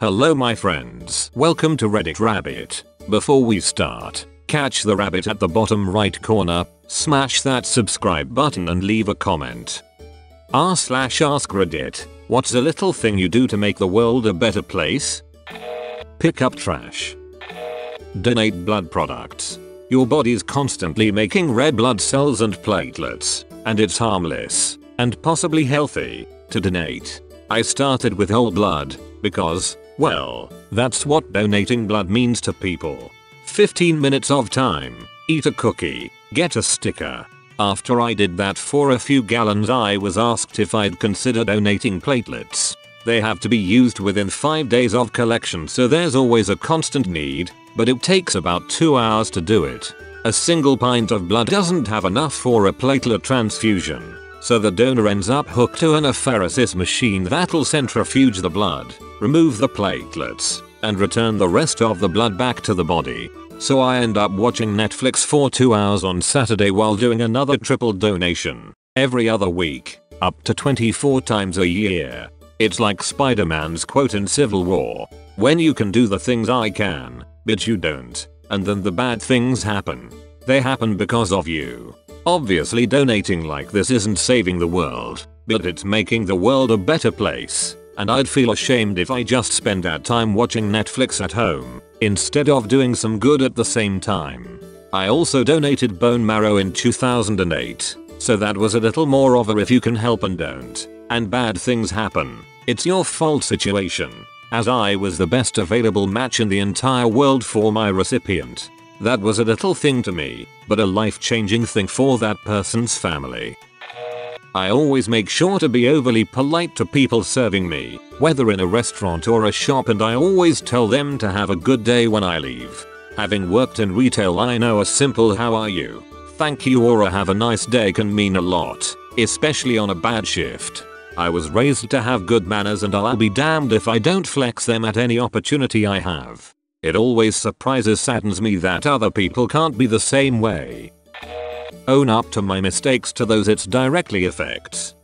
Hello my friends, welcome to Reddit Rabbit. Before we start, catch the rabbit at the bottom right corner, smash that subscribe button and leave a comment. r/AskReddit, what's a little thing you do to make the world a better place? Pick up trash. Donate blood products. Your body's constantly making red blood cells and platelets, and it's harmless, and possibly healthy, to donate. I started with whole blood, because, well, that's what donating blood means to people. 15 minutes of time, eat a cookie, get a sticker. After I did that for a few gallons I was asked if I'd consider donating platelets. They have to be used within 5 days of collection, so there's always a constant need, but it takes about 2 hours to do it. A single pint of blood doesn't have enough for a platelet transfusion, so the donor ends up hooked to an apheresis machine that'll centrifuge the blood, remove the platelets, and return the rest of the blood back to the body. So I end up watching Netflix for 2 hours on Saturday while doing another triple donation, every other week, up to 24 times a year. It's like Spider-Man's quote in Civil War, "When you can do the things I can, but you don't, and then the bad things happen. They happen because of you." Obviously donating like this isn't saving the world, but it's making the world a better place, and I'd feel ashamed if I just spent that time watching Netflix at home, instead of doing some good at the same time. I also donated bone marrow in 2008, so that was a little more of a if you can help and don't, and bad things happen, it's your fault situation, as I was the best available match in the entire world for my recipient. That was a little thing to me, but a life-changing thing for that person's family. I always make sure to be overly polite to people serving me, whether in a restaurant or a shop, and I always tell them to have a good day when I leave. Having worked in retail, I know a simple "how are you?", "thank you" or a "have a nice day" can mean a lot, especially on a bad shift. I was raised to have good manners, and I'll be damned if I don't flex them at any opportunity I have. It always saddens me that other people can't be the same way. Own up to my mistakes to those it directly affects.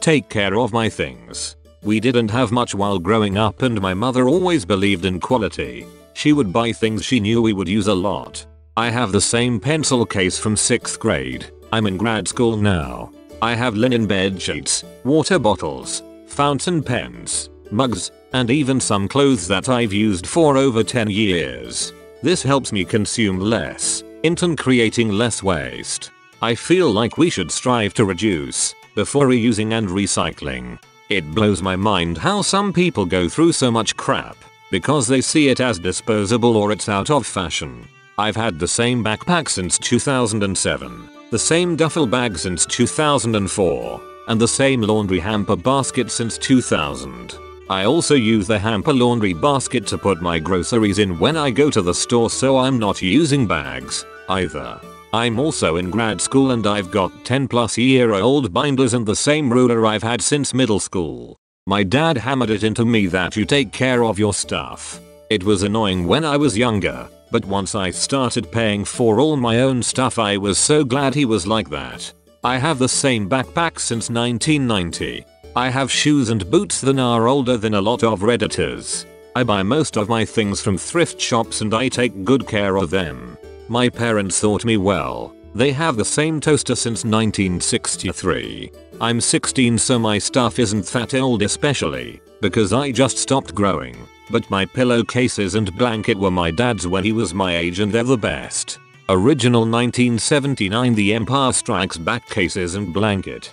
Take care of my things. We didn't have much while growing up, and my mother always believed in quality. She would buy things she knew we would use a lot. I have the same pencil case from 6th grade. I'm in grad school now. I have linen bed sheets, water bottles, fountain pens, mugs, and even some clothes that I've used for over 10 years. This helps me consume less, in turn creating less waste. I feel like we should strive to reduce before reusing and recycling. It blows my mind how some people go through so much crap because they see it as disposable or it's out of fashion. I've had the same backpack since 2007, the same duffel bag since 2004, and the same laundry hamper basket since 2000. I also use the hamper laundry basket to put my groceries in when I go to the store, so I'm not using bags either. I'm also in grad school, and I've got 10-plus-year-old binders and the same ruler I've had since middle school. My dad hammered it into me that you take care of your stuff. It was annoying when I was younger, but once I started paying for all my own stuff I was so glad he was like that. I have the same backpack since 1990. I have shoes and boots that are older than a lot of Redditors. I buy most of my things from thrift shops, and I take good care of them. My parents thought me well. They have the same toaster since 1963. I'm 16, so my stuff isn't that old, especially because I just stopped growing. But my pillowcases and blanket were my dad's when he was my age, and they're the best. Original 1979 The Empire Strikes Back cases and blanket.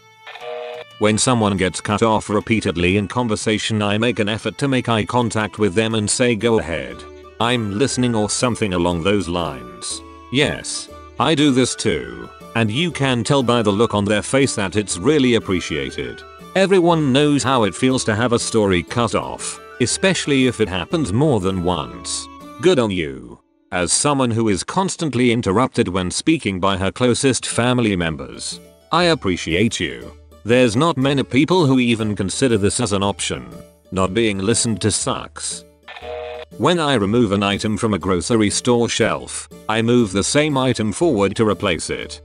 When someone gets cut off repeatedly in conversation, I make an effort to make eye contact with them and say "go ahead, I'm listening" or something along those lines. Yes, I do this too, and you can tell by the look on their face that it's really appreciated. Everyone knows how it feels to have a story cut off, especially if it happens more than once. Good on you. As someone who is constantly interrupted when speaking by her closest family members, I appreciate you. There's not many people who even consider this as an option. Not being listened to sucks. When I remove an item from a grocery store shelf, I move the same item forward to replace it.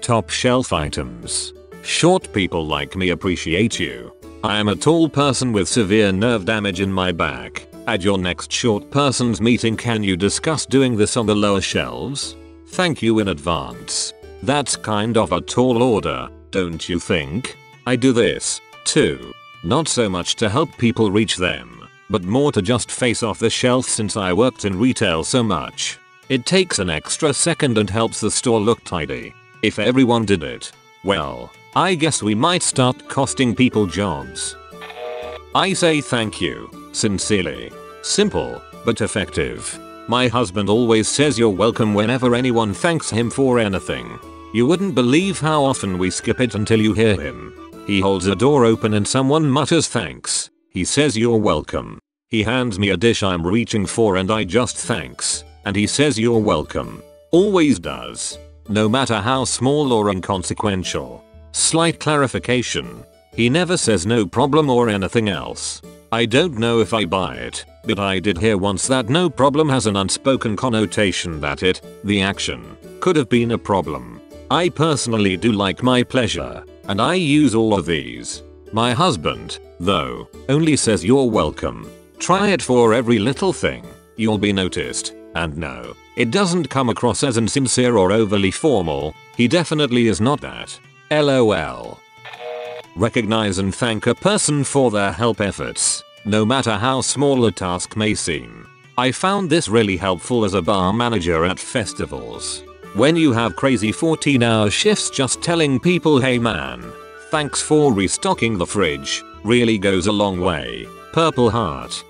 Top shelf items. Short people like me appreciate you. I am a tall person with severe nerve damage in my back. At your next short person's meeting, can you discuss doing this on the lower shelves? Thank you in advance. That's kind of a tall order, don't you think? I do this, too. Not so much to help people reach them, but more to just face off the shelf since I worked in retail so much. It takes an extra second and helps the store look tidy. If everyone did it, well, I guess we might start costing people jobs. I say thank you, sincerely. Simple, but effective. My husband always says you're welcome whenever anyone thanks him for anything. You wouldn't believe how often we skip it until you hear him. He holds a door open and someone mutters thanks. He says you're welcome. He hands me a dish I'm reaching for and I just thanks. And he says you're welcome. Always does. No matter how small or inconsequential. Slight clarification. He never says no problem or anything else. I don't know if I buy it, but I did hear once that no problem has an unspoken connotation that it, the action, could have been a problem. I personally do like my pleasure. And I use all of these. My husband, though, only says you're welcome. Try it for every little thing. You'll be noticed. And no, it doesn't come across as insincere or overly formal. He definitely is not that. LOL. Recognize and thank a person for their help efforts, no matter how small a task may seem. I found this really helpful as a bar manager at festivals. When you have crazy 14-hour shifts, just telling people, hey man, thanks for restocking the fridge, really goes a long way. Purple heart.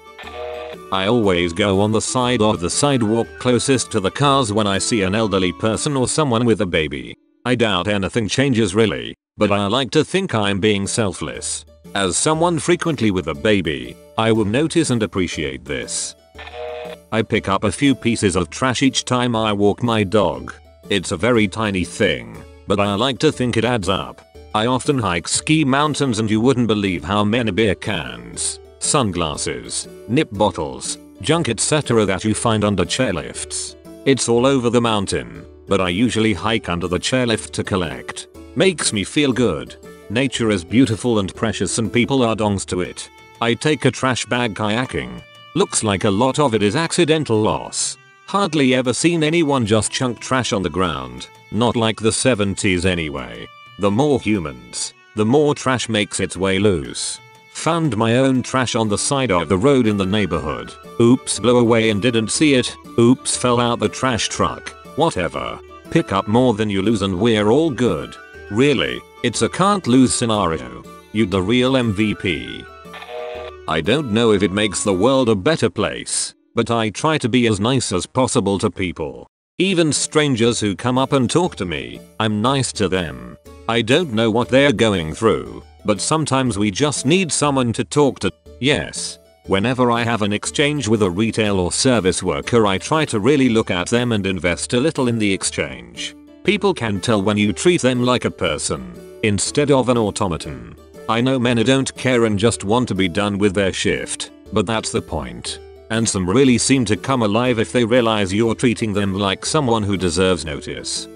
I always go on the side of the sidewalk closest to the cars when I see an elderly person or someone with a baby. I doubt anything changes really, but I like to think I'm being selfless. As someone frequently with a baby, I will notice and appreciate this. I pick up a few pieces of trash each time I walk my dog. It's a very tiny thing, but I like to think it adds up. I often hike ski mountains and you wouldn't believe how many beer cans, sunglasses, nip bottles, junk etc. that you find under chairlifts. It's all over the mountain, but I usually hike under the chairlift to collect. Makes me feel good. Nature is beautiful and precious and people are dongs to it. I take a trash bag kayaking. Looks like a lot of it is accidental loss. Hardly ever seen anyone just chunk trash on the ground, not like the 70s anyway. The more humans, the more trash makes its way loose. Found my own trash on the side of the road in the neighborhood. Oops, blew away and didn't see it. Oops, fell out the trash truck. Whatever. Pick up more than you lose and we're all good. Really, it's a can't lose scenario. You're the real MVP. I don't know if it makes the world a better place, but I try to be as nice as possible to people. Even strangers who come up and talk to me, I'm nice to them. I don't know what they're going through, but sometimes we just need someone to talk to. Yes. Whenever I have an exchange with a retail or service worker, I try to really look at them and invest a little in the exchange. People can tell when you treat them like a person, instead of an automaton. I know many don't care and just want to be done with their shift, but that's the point. And some really seem to come alive if they realize you're treating them like someone who deserves notice.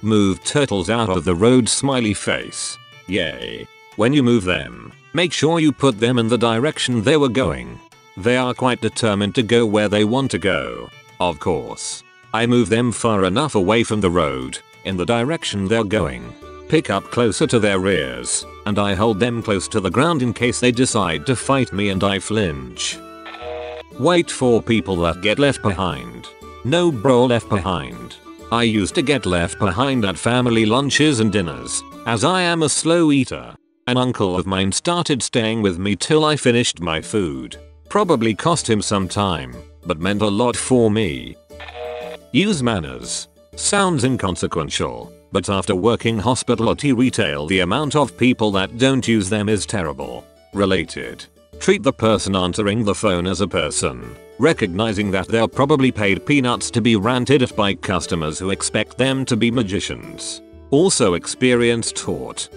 Move turtles out of the road, smiley face. Yay. When you move them, make sure you put them in the direction they were going. They are quite determined to go where they want to go. Of course. I move them far enough away from the road, in the direction they're going. Pick up closer to their rears, and I hold them close to the ground in case they decide to fight me and I flinch. Wait for people that get left behind. No bro, left behind. I used to get left behind at family lunches and dinners, as I am a slow eater. An uncle of mine started staying with me till I finished my food. Probably cost him some time, but meant a lot for me. Use manners. Sounds inconsequential, but after working hospitality retail, the amount of people that don't use them is terrible. Related. Treat the person answering the phone as a person, recognizing that they're probably paid peanuts to be ranted at by customers who expect them to be magicians. Also experience taught.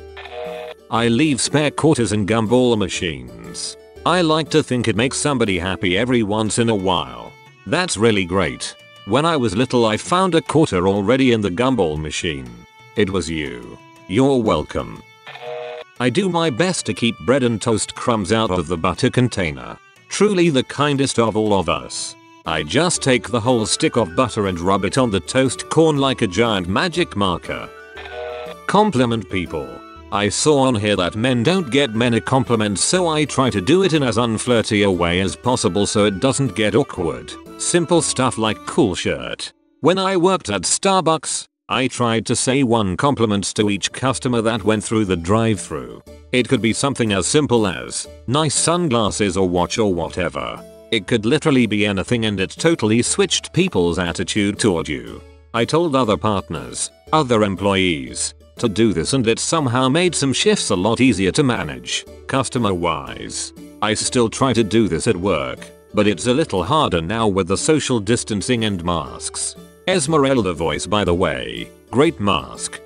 I leave spare quarters in gumball machines. I like to think it makes somebody happy every once in a while. That's really great. When I was little, I found a quarter already in the gumball machine. It was you. You're welcome. I do my best to keep bread and toast crumbs out of the butter container. Truly the kindest of all of us. I just take the whole stick of butter and rub it on the toast corn like a giant magic marker. Compliment people. I saw on here that men don't get many compliments, so I try to do it in as unflirty a way as possible so it doesn't get awkward. Simple stuff like cool shirt. When I worked at Starbucks, I tried to say one compliment to each customer that went through the drive-thru. It could be something as simple as nice sunglasses or watch or whatever. It could literally be anything, and it totally switched people's attitude toward you. I told other partners, other employees, to do this, and it somehow made some shifts a lot easier to manage, customer-wise. I still try to do this at work, but it's a little harder now with the social distancing and masks. Esmeralda voice, by the way. Great mask.